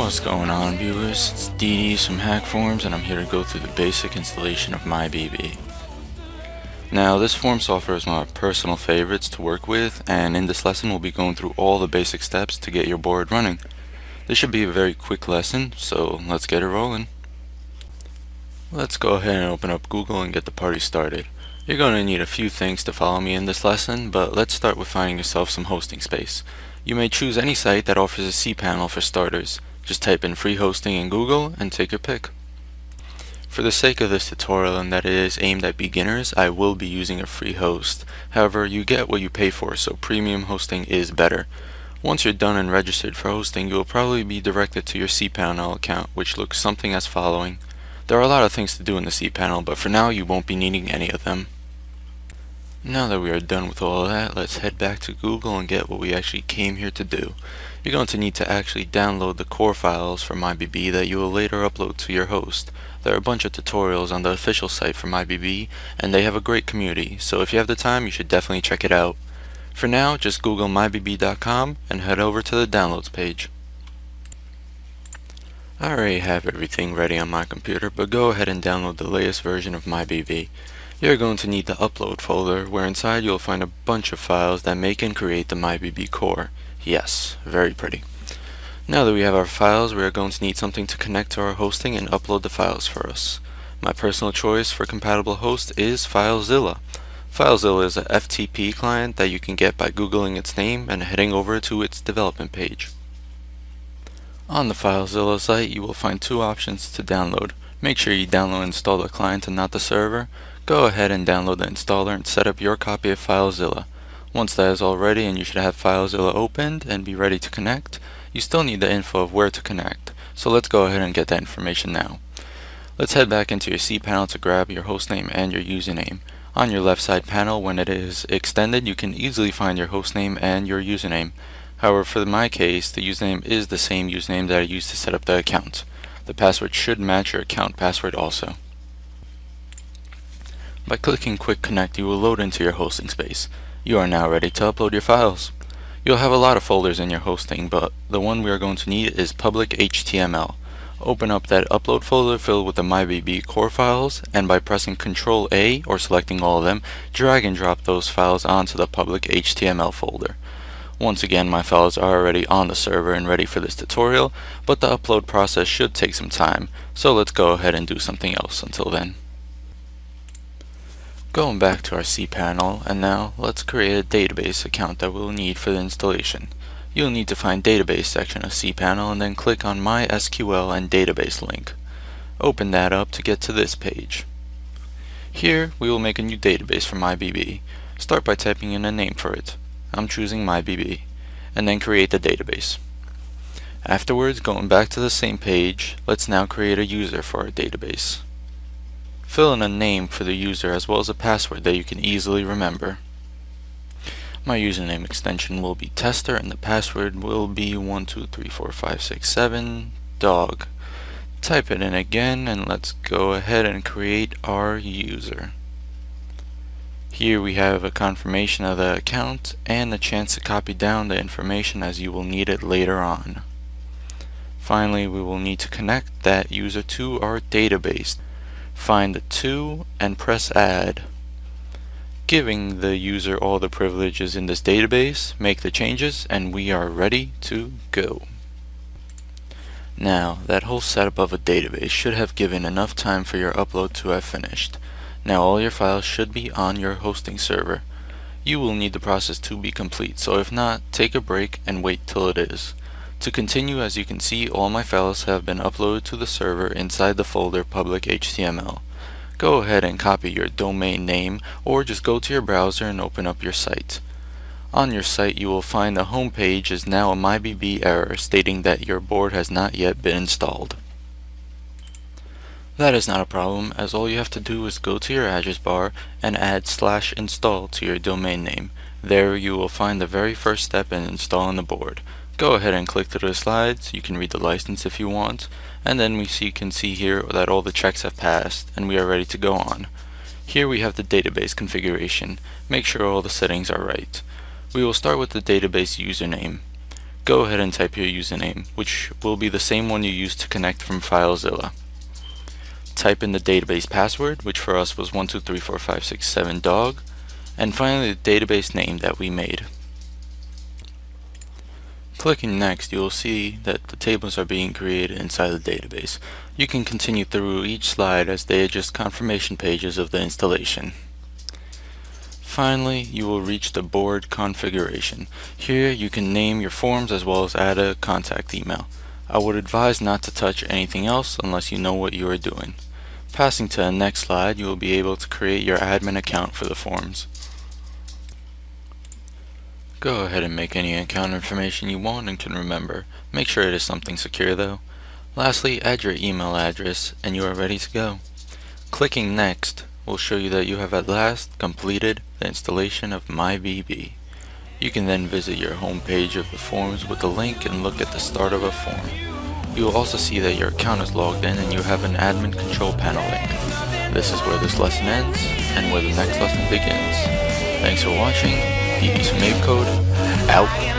What's going on, viewers? It's DD from Hackforums, and I'm here to go through the basic installation of MyBB. Now, this form software is one of my personal favorites to work with, and in this lesson we'll be going through all the basic steps to get your board running. This should be a very quick lesson, so let's get it rolling. Let's go ahead and open up Google and get the party started. You're going to need a few things to follow me in this lesson, but let's start with finding yourself some hosting space. You may choose any site that offers a cPanel for starters. Just type in free hosting in Google and take your pick. For the sake of this tutorial, and that it is aimed at beginners, I will be using a free host. However, you get what you pay for, so premium hosting is better. Once you're done and registered for hosting, you will probably be directed to your cPanel account, which looks something as following. There are a lot of things to do in the cPanel, but for now you won't be needing any of them. Now that we are done with all that, let's head back to Google and get what we actually came here to do. You're going to need to actually download the core files for MyBB that you will later upload to your host. There are a bunch of tutorials on the official site for MyBB, and they have a great community, so if you have the time you should definitely check it out. For now, just Google mybb.com and head over to the downloads page. I already have everything ready on my computer, but go ahead and download the latest version of MyBB. You're going to need the upload folder, where inside you'll find a bunch of files that make and create the MyBB core. Yes, very pretty. Now that we have our files, we are going to need something to connect to our hosting and upload the files for us. My personal choice for compatible host is FileZilla. FileZilla is a FTP client that you can get by Googling its name and heading over to its development page. On the FileZilla site, you will find two options to download. Make sure you download and install the client and not the server. Go ahead and download the installer and set up your copy of FileZilla. Once that is all ready and you should have FileZilla opened and be ready to connect, you still need the info of where to connect. So let's go ahead and get that information now. Let's head back into your cPanel to grab your hostname and your username. On your left side panel, when it is extended, you can easily find your hostname and your username. However, for my case, the username is the same username that I used to set up the account. The password should match your account password also. By clicking Quick Connect, you will load into your hosting space. You are now ready to upload your files. You'll have a lot of folders in your hosting, but the one we are going to need is public HTML. Open up that upload folder filled with the MyBB core files, and by pressing Ctrl A or selecting all of them, drag and drop those files onto the public HTML folder. Once again, my files are already on the server and ready for this tutorial, but the upload process should take some time, so let's go ahead and do something else until then. Going back to our cPanel, and now let's create a database account that we'll need for the installation. You'll need to find database section of cPanel and then click on MySQL and database link. Open that up to get to this page. Here we will make a new database for MyBB. Start by typing in a name for it. I'm choosing MyBB, and then create the database. Afterwards, going back to the same page, let's now create a user for our database. Fill in a name for the user as well as a password that you can easily remember. My username extension will be tester, and the password will be 12345678 dog. Type it in again, and let's go ahead and create our user. Here we have a confirmation of the account and the chance to copy down the information as you will need it later on. Finally, we will need to connect that user to our database. Find the to and press add. Giving the user all the privileges in this database, make the changes, and we are ready to go. Now, that whole setup of a database should have given enough time for your upload to have finished. Now all your files should be on your hosting server. You will need the process to be complete, so if not, take a break and wait till it is. To continue, as you can see, all my files have been uploaded to the server inside the folder public HTML. Go ahead and copy your domain name, or just go to your browser and open up your site. On your site, you will find the home page is now a MyBB error stating that your board has not yet been installed. That is not a problem, as all you have to do is go to your address bar and add /install to your domain name. There you will find the very first step in installing the board. Go ahead and click through the slides. You can read the license if you want, and then you can see here that all the checks have passed and we are ready to go on. Here we have the database configuration. Make sure all the settings are right. We will start with the database username. Go ahead and type your username, which will be the same one you used to connect from FileZilla. Type in the database password, which for us was 12345678 dog, and finally the database name that we made. Clicking next, you will see that the tables are being created inside the database. You can continue through each slide as they are just confirmation pages of the installation. Finally, you will reach the board configuration. Here you can name your forms as well as add a contact email. I would advise not to touch anything else unless you know what you are doing. Passing to the next slide, you will be able to create your admin account for the forms. Go ahead and make any account information you want and can remember. Make sure it is something secure though. Lastly, add your email address and you are ready to go. Clicking next will show you that you have at last completed the installation of MyBB. You can then visit your home page of the forms with the link and look at the start of a form. You will also see that your account is logged in and you have an admin control panel link. This is where this lesson ends and where the next lesson begins. Thanks for watching. BB's MaveCode out.